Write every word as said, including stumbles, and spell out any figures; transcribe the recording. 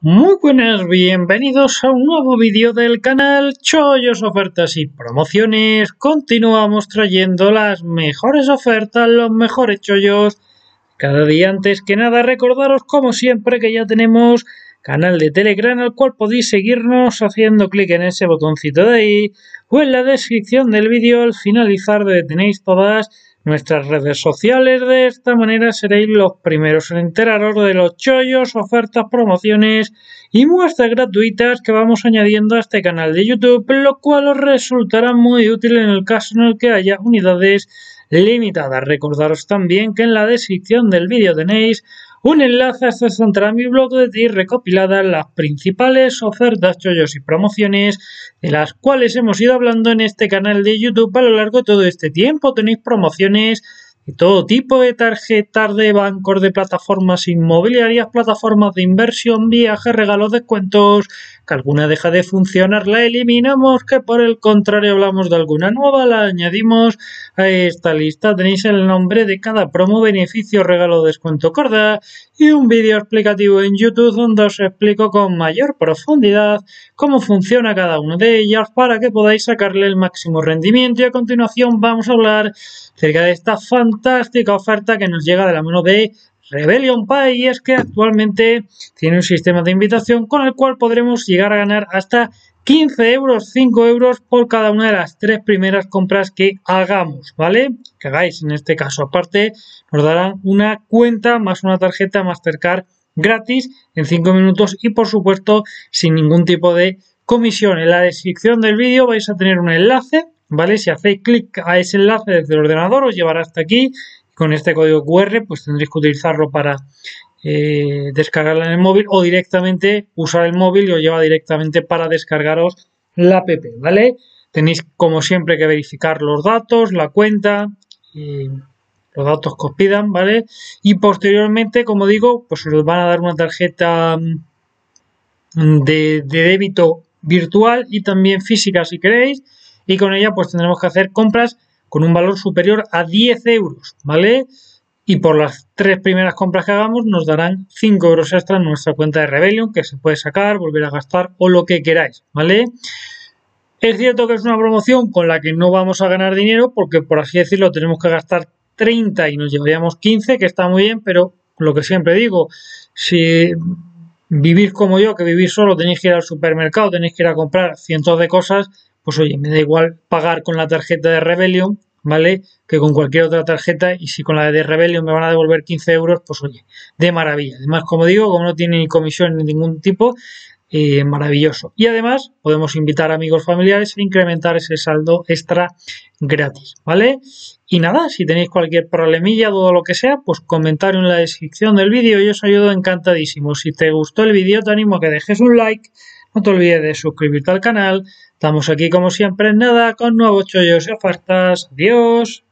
Muy buenas, bienvenidos a un nuevo vídeo del canal Chollos, Ofertas y Promociones. Continuamos trayendo las mejores ofertas, los mejores chollos cada día. Antes que nada, recordaros como siempre que ya tenemos canal de Telegram, al cual podéis seguirnos haciendo clic en ese botoncito de ahí o en la descripción del vídeo. Al finalizar donde tenéis todas nuestras redes sociales. De esta manera seréis los primeros en enteraros de los chollos, ofertas, promociones y muestras gratuitas que vamos añadiendo a este canal de YouTube, lo cual os resultará muy útil en el caso en el que haya unidades limitadas. Recordaros también que en la descripción del vídeo tenéis un enlace hasta entrar a mi blog donde tenéis recopiladas las principales ofertas, chollos y promociones de las cuales hemos ido hablando en este canal de YouTube a lo largo de todo este tiempo. Tenéis promociones de todo tipo, de tarjetas, de bancos, de plataformas inmobiliarias, plataformas de inversión, viajes, regalos, descuentos. Que alguna deja de funcionar la eliminamos, que por el contrario hablamos de alguna nueva, la añadimos a esta lista. Tenéis el nombre de cada promo, beneficio, regalo, descuento, corda y un vídeo explicativo en YouTube donde os explico con mayor profundidad cómo funciona cada una de ellas para que podáis sacarle el máximo rendimiento. Y a continuación vamos a hablar acerca de esta fantástica oferta que nos llega de la mano de Rebellion Pay, y es que actualmente tiene un sistema de invitación con el cual podremos llegar a ganar hasta quince euros, cinco euros por cada una de las tres primeras compras que hagamos, ¿vale? Que hagáis en este caso. Aparte, nos darán una cuenta más una tarjeta Mastercard gratis en cinco minutos y, por supuesto, sin ningún tipo de comisión. En la descripción del vídeo vais a tener un enlace, ¿vale? Si hacéis clic a ese enlace desde el ordenador os llevará hasta aquí. Con este código cu erre pues tendréis que utilizarlo para eh, descargarla en el móvil o directamente usar el móvil y os lleva directamente para descargaros la app, ¿vale? Tenéis como siempre que verificar los datos, la cuenta, y los datos que os pidan, ¿vale? Y posteriormente, como digo, pues os van a dar una tarjeta de, de débito virtual y también física si queréis, y con ella pues tendremos que hacer compras con un valor superior a diez euros, ¿vale? Y por las tres primeras compras que hagamos nos darán cinco euros extra en nuestra cuenta de Rebellion, que se puede sacar, volver a gastar o lo que queráis, ¿vale? Es cierto que es una promoción con la que no vamos a ganar dinero porque, por así decirlo, tenemos que gastar treinta y nos llevaríamos quince, que está muy bien, pero lo que siempre digo, si vivís como yo, que vivís solo, tenéis que ir al supermercado, tenéis que ir a comprar cientos de cosas, pues oye, me da igual pagar con la tarjeta de Rebellion, ¿vale? Que con cualquier otra tarjeta, y si con la de Rebellion me van a devolver quince euros, pues oye, de maravilla. Además, como digo, como no tiene ni comisión ni ningún tipo, eh, maravilloso. Y además, podemos invitar amigos, familiares e incrementar ese saldo extra gratis, ¿vale? Y nada, si tenéis cualquier problemilla, duda o lo que sea, pues comentario en la descripción del vídeo y os ayudo encantadísimo. Si te gustó el vídeo, te animo a que dejes un like. No te olvides de suscribirte al canal. Estamos aquí como siempre en nada con nuevos chollos y ofertas. Adiós.